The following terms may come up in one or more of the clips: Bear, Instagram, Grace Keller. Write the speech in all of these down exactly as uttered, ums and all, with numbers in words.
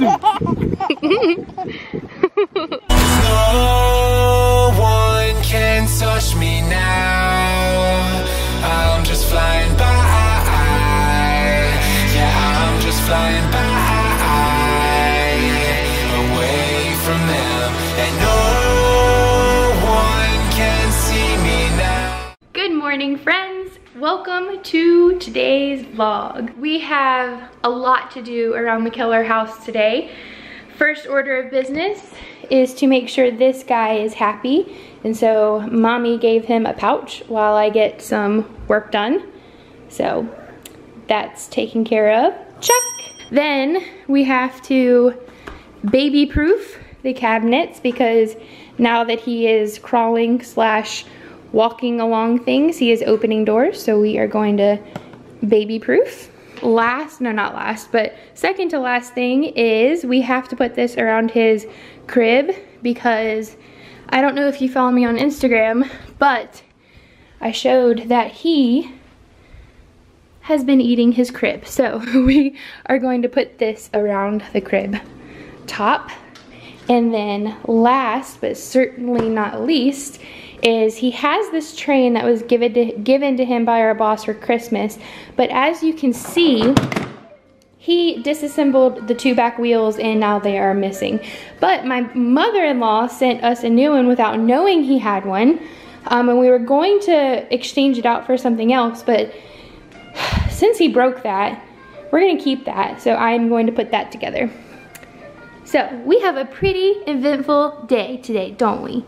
No one can touch me now. I'm just flying by. Yeah, I'm just flying by, away from them, and no one can see me now. Good morning, friends. Welcome to today's vlog. We have a lot to do around the Keller house today. First order of business is to make sure this guy is happy. And so mommy gave him a pouch while I get some work done. So that's taken care of. Check. Then we have to baby proof the cabinets because now that he is crawling slash walking along things, he is opening doors, so we are going to baby proof. Last, no not last, but second to last thing is we have to put this around his crib because I don't know if you follow me on Instagram, but I showed that he has been eating his crib. So we are going to put this around the crib top. And then last, but certainly not least, is he has this train that was given to, given to him by our boss for Christmas, but as you can see, he disassembled the two back wheels and now they are missing. But my mother-in-law sent us a new one without knowing he had one, um, and we were going to exchange it out for something else, but since he broke that, we're gonna keep that, so I'm going to put that together. So, we have a pretty eventful day today, don't we?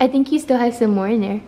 I think you still have some more in there.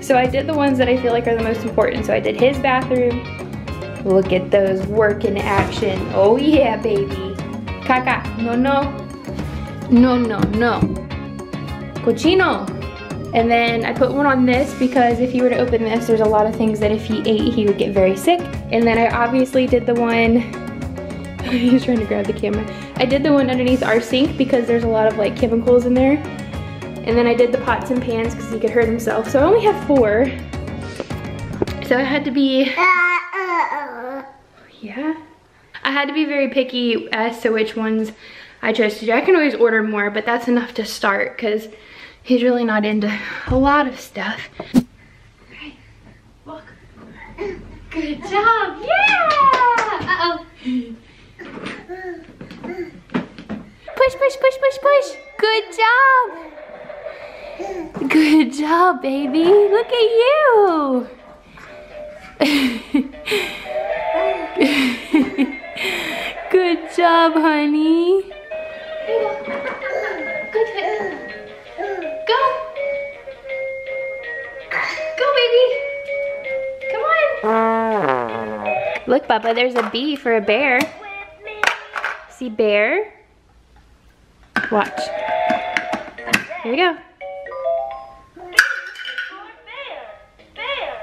So I did the ones that I feel like are the most important. So I did his bathroom. Look at those work in action. Oh yeah, baby. Caca. No, no. No, no, no. Cochino. And then I put one on this because if you were to open this, there's a lot of things that if he ate, he would get very sick. And then I obviously did the one, he's trying to grab the camera. I did the one underneath our sink because there's a lot of like chemicals in there. And then I did the pots and pans because he could hurt himself. So I only have four. So I had to be, yeah. I had to be very picky as to which ones I chose to do. I can always order more, but that's enough to start because he's really not into a lot of stuff. Okay, walk. Good job, yeah! Uh-oh. Push, push, push, push, push. Good job. Good job, baby. Look at you. Good job, honey. Good. Go. Go, baby. Come on. Look, Papa, there's a B for a bear. See, bear? Watch. Here we go. Bear.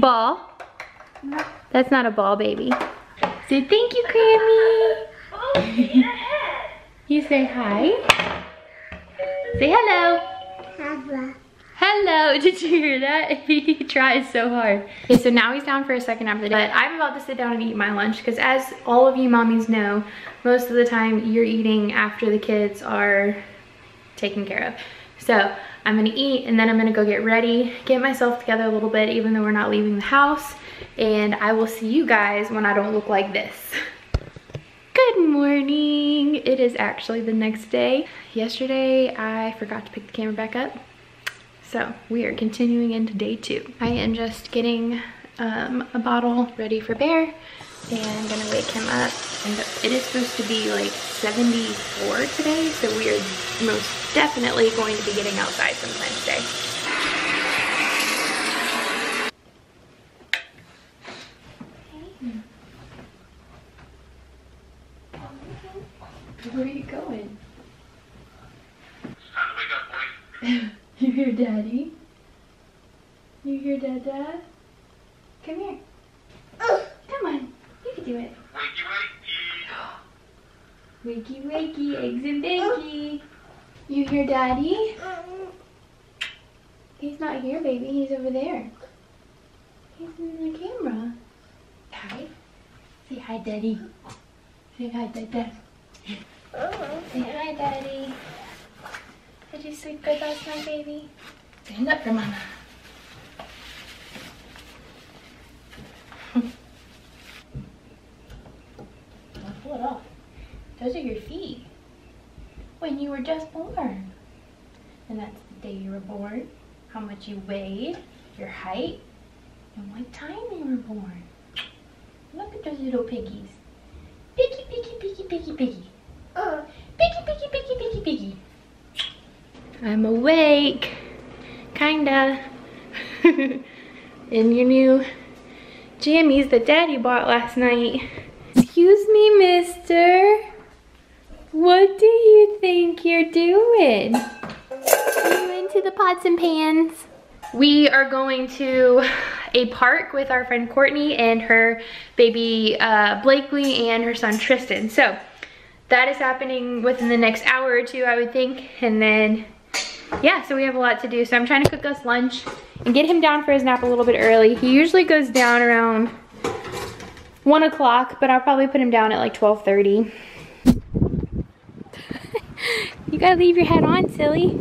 Ball? No. That's not a ball, baby. Say thank you, Grammy. Oh, you say hi. Say hello. Hello. Hello. Did you hear that? He tries so hard. Okay, so now he's down for a second nap of the day. But I'm about to sit down and eat my lunch because, as all of you mommies know, most of the time you're eating after the kids are taken care of. So I'm gonna eat and then I'm gonna go get ready, get myself together a little bit, even though we're not leaving the house. And I will see you guys when I don't look like this. Good morning. It is actually the next day. Yesterday, I forgot to pick the camera back up. So we are continuing into day two. I am just getting um, a bottle ready for Bear. And I'm gonna wake him up. And it is supposed to be like seventy-four today, so we are most definitely going to be getting outside sometime today. Where are you going? Wake up, boy. You hear Daddy? You hear Dada? Come here. Oh. Come on. You can do it. Wakey, wakey. Wakey, wakey. Eggs and bakey. You hear Daddy? He's not here, baby. He's over there. He's in the camera. Hi. Say hi, Daddy. Say hi, Dada. Oh. Say hi, Daddy. Did you sleep good last night, baby? Stand up for Mama. I'll pull it off. Those are your feet. When you were just born. And that's the day you were born, how much you weighed, your height, and what time you were born. Look at those little piggies. Piggy, piggy, piggy, piggy, piggy. Oh, piggy, piggy, piggy, piggy, piggy. I'm awake, kinda, in your new jammies that Daddy bought last night. Excuse me, mister. What do you think you're doing? Are you into the pots and pans? We are going to a park with our friend Courtney and her baby uh, Blakely and her son Tristan. So that is happening within the next hour or two, I would think. And then, yeah, so we have a lot to do. So I'm trying to cook us lunch and get him down for his nap a little bit early. He usually goes down around one o'clock, but I'll probably put him down at like twelve thirty. You gotta leave your hat on, silly.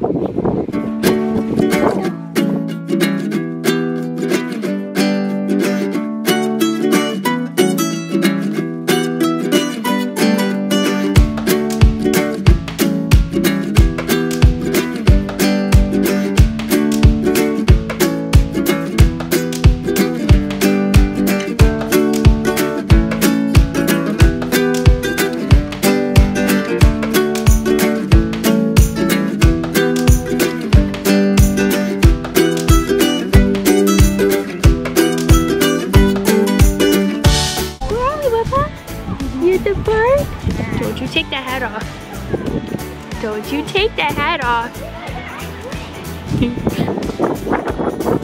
Don't you take that hat off.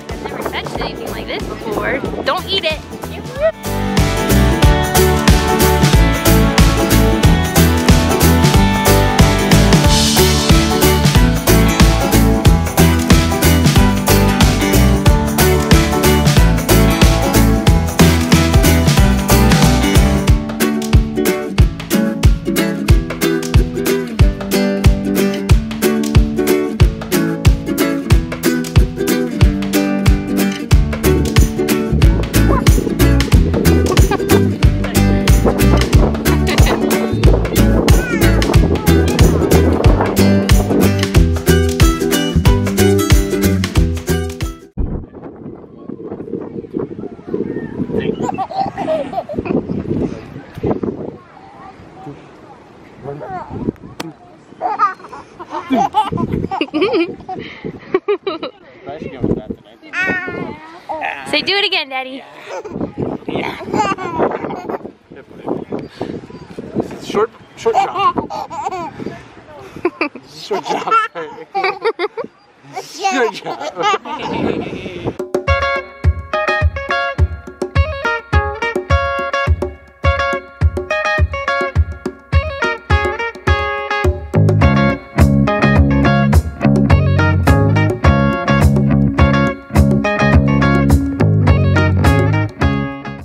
I've never touched anything like this before. Don't eat it. Say, do it again, Daddy. Yeah. Yeah. Short, short job. Short job. Short job.